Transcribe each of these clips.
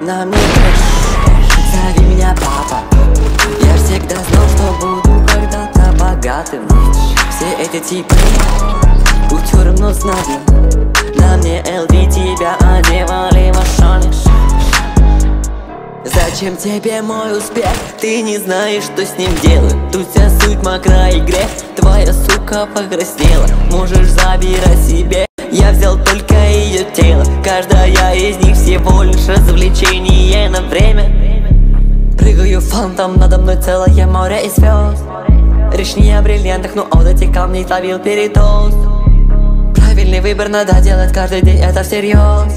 на мне. Зови меня папа. Я всегда знал, что буду когда-то богатым. Все эти типы кутюр, но знаю. На мне LV, тебя одевали мошонишь. Зачем тебе мой успех? Ты не знаешь, что с ним делать. Тут вся суть мокра и грех. Твоя сука покраснела. Можешь забирать себе. Я взял только ее тело. Каждая из них всего лишь развлечение на время. Прыгаю фантом, надо мной целое море и звезд. Речь не о бриллиантах, но от этих камней словил передоз. Правильный выбор надо делать каждый день, это всерьез.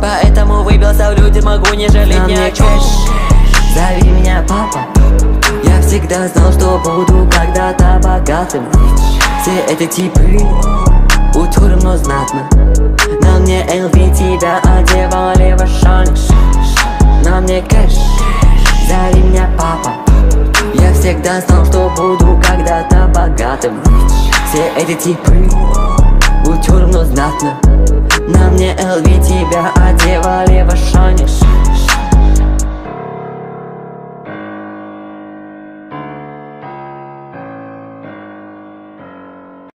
Поэтому выбился в люди, могу не жалеть ни о чем. Зови меня папа. Я всегда знал, что буду когда-то богатым. Все эти типы кутюр, но знатно. На мне LV, тебя одевали в шанс. На мне кэш, зови меня папа. Я всегда знал, что буду когда-то богатым. Все эти типы кутюр, но знатно. На мне LV, тебя одевали.